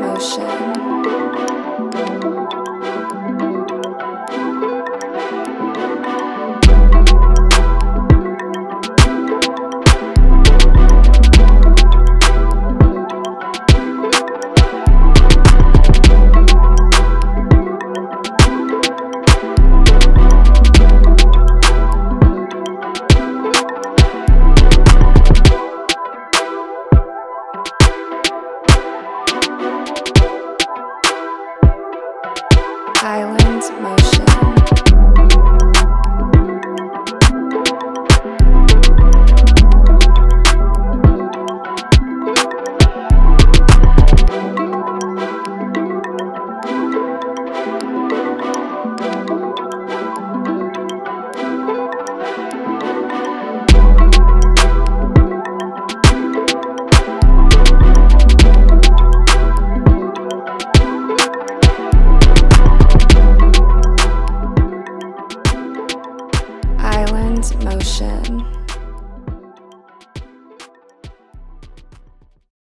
Motion.